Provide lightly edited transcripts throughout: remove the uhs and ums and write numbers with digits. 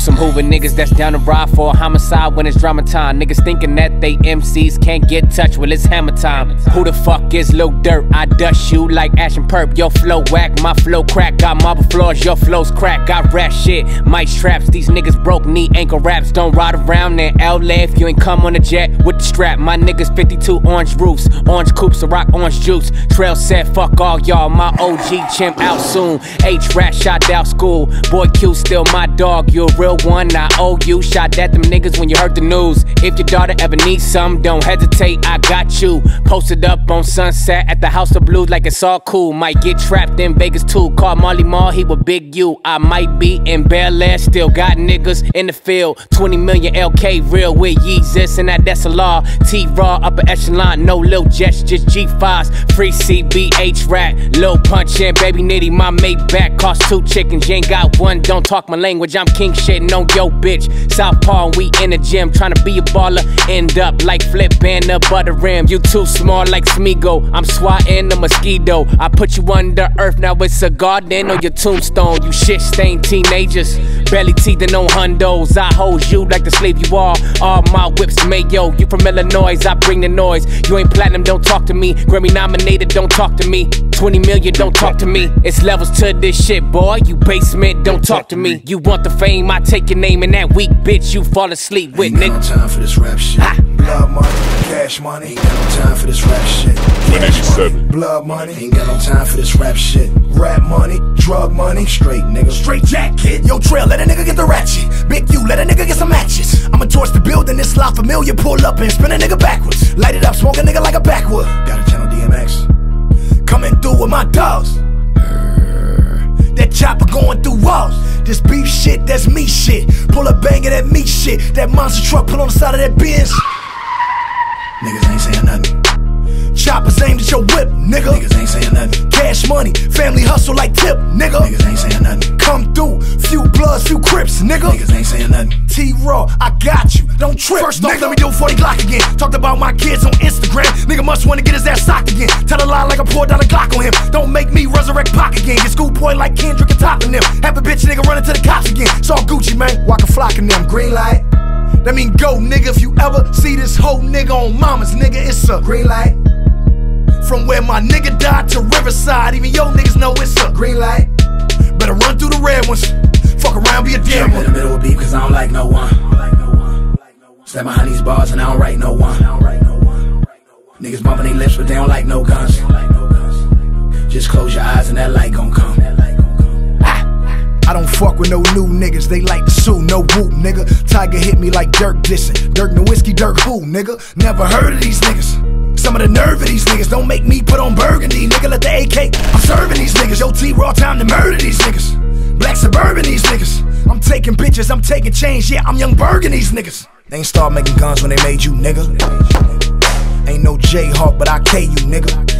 some Hoover niggas that's down to ride for a homicide when it's drama time. Niggas thinking that they MCs can't get touch, well it's hammer time. Who the fuck is Lil Durk? I dust you like ash and perp. Your flow whack, my flow crack. Got marble floors, your flow's crack. Got rap shit, mic straps. These niggas broke knee ankle raps. Don't ride around in LA if you ain't come on a jet with the strap. My niggas 52 orange roofs, orange coupes, a rock orange juice. Trail said fuck all y'all, my OG chimp out soon. H-Rat shot out school, boy Q still my dog. You a real one, I owe you. Shot at them niggas when you heard the news. If your daughter ever needs some, don't hesitate, I got you. Posted up on Sunset at the House of Blues like it's all cool. Might get trapped in Vegas too, call Marley Marl, he with Big U. I might be in Bel Air, still got niggas in the field. 20 million LK real with Yeezus and that SLR. T-Raw, upper echelon, no Lil Jets, just G5s. Free CBH Rat, Lil Punch in, Baby Nitty, my mate back. Cost 2 chickens, you ain't got one, don't talk my language. I'm king shitting on yo bitch. Southpaw and we in the gym, tryna be a baller, end up like Flip Banner, butter rim. You too small like Smeagol, I'm swatting a mosquito. I put you under earth, now it's a garden on your tombstone. You shit stained teenagers, barely teething on hundos. I hold you like the slave you are, all my whips mayo. You from Illinois, I bring the noise. You ain't platinum, don't talk to me. Grammy nominated, don't talk to me. 20 million, don't talk to me. It's levels to this shit, boy. You basement, don't talk to me. You want the fame, I take your name, and that weak bitch you fall asleep with, nigga. Ain't got no time for this rap shit. Ha. Blood money, cash money. Ain't got no time for this rap shit. Cash money, blood money. Ain't got no time for this rap shit. Rap money, drug money. Straight nigga, straight jacket. Yo, Trail, let a nigga get the ratchet. Big U, let a nigga get some matches. I'ma torch the building, this lot familiar. Pull up and spin a nigga backwards. Light it up, smoke a nigga like a backwood. Gotta channel DMX. Coming through with my dogs. That chopper going through walls. This beef shit, that's me shit. Pull a bang of that meat shit. That monster truck pull on the side of that Benz. Niggas ain't saying nothing. Choppers aimed at your whip, nigga. Niggas ain't saying nothing. Cash money, family hustle like tip, nigga. Niggas ain't saying nothing. Come through, few bloods, few crips, nigga. Niggas ain't saying nothing. T-Raw, I got you, don't trip. First off, let me do 40 Glock again. Talked about my kids on Instagram. Nigga must wanna get his ass socked again. Tell a lie like I poured down a Glock on him. Don't make me resurrect Pac again. Get schoolboy like Kendrick and topping them. Half a bitch nigga running to the cops again. It's all Gucci, man. Walk a flock in them. Green light. That mean go, nigga. If you ever see this whole nigga on mama's, nigga, it's a green light. From where my nigga died to Riverside, even yo niggas know it's a green light. Better run through the red ones. Fuck around, be a damn one. In the middle of beef, cause I don't like no one. Stand behind these bars and I don't write no one. Niggas bumping their lips, but they don't like no guns. Just close your eyes and that light gon' come. I don't fuck with no new niggas, they like to sue, no whoop, nigga. Tiger hit me like Dirk dissing. Dirk no whiskey, Dirk who, nigga? Never heard of these niggas. Some of the nerve of these niggas don't make me put on burgundy, nigga. Let the AK, I'm serving these niggas. Yo, T-Raw, time to murder these niggas. Black Suburban, these niggas. I'm taking bitches, I'm taking change, yeah, I'm Young Berg and these niggas. They ain't start making guns when they made you, nigga. Ain't no J-Hawk, but I K you, nigga.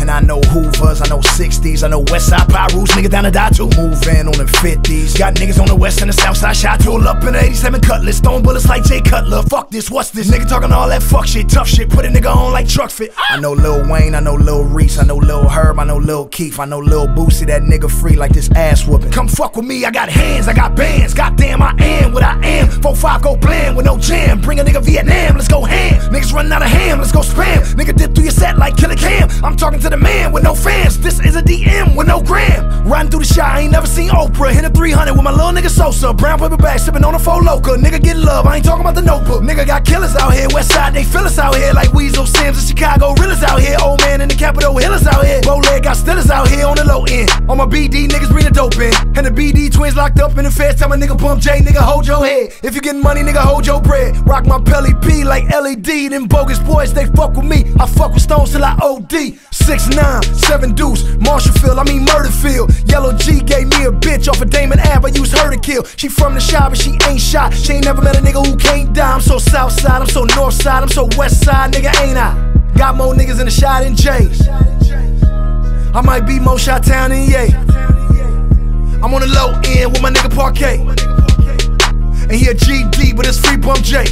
And I know Hoovers, I know 60s, I know Westside Pyrus, nigga down to die too. Move in on them 50s. Got niggas on the west and the south side shot. Roll up in the 87 Cutlass, throwing bullets like Jay Cutler. Fuck this, what's this? Nigga talking all that fuck shit, tough shit. Put a nigga on like truck fit. I know Lil Wayne, I know Lil Reese, I know Lil Herb, I know Lil Keif, I know Lil Boosie, that nigga free like this ass whooping. Come fuck with me, I got hands, I got bands. Goddamn, I am what I am. 4-5 go bland with no jam. Bring a nigga Vietnam, let's go ham. Niggas running out of ham, let's go spam. Nigga dip through your set like Killer Cam. I'm talking to the man with no fans. This is a DM with no gram. Riding through the shot, I ain't never seen Oprah. Hit a 300 with my little nigga Sosa. Brown paper bag, sipping on a four loca. Nigga get love, I ain't talking about the notebook. Nigga got killers out here, west side, they feel us out here. Like Weasel Sims in Chicago, realers out here. Old man in the Capitol Hill is out here. Bowleg got stillers out here on the low end. On my BD, niggas bring the dope in. And the BD twins locked up in the feds. Tell my nigga Pump J, nigga hold your head. If you getting money, nigga hold your bread. Rock my Pelly P like LED. Them bogus boys, they fuck with me. I fuck with stones till I OD. 6'9", 7 deuce, Marshall Field, I mean Murderfield. Yellow G gave me a bitch off of Damon Ave, I used her to kill. She from the shop, but she ain't shot. She ain't never met a nigga who can't die. I'm so south side, I'm so north side, I'm so west side, nigga ain't I. Got more niggas in the shot than J's. I might be more Chi-Town than Ye. I'm on the low end with my nigga Parquet. And he a GD, but it's free bump J.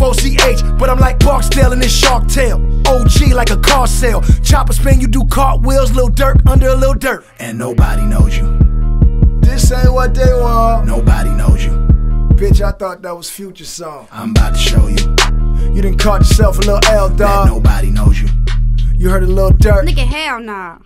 4CH, but I'm like Barksdale in this shark tail. OG like a car sale. Chopper spin, you do cartwheels. Lil Durk under a Lil Durk. And nobody knows you. This ain't what they want. Nobody knows you. bitch, I thought that was Future song. I'm about to show you. You done caught yourself a little L, dog. Nobody knows you. You heard a Lil Durk. Nigga, hell nah.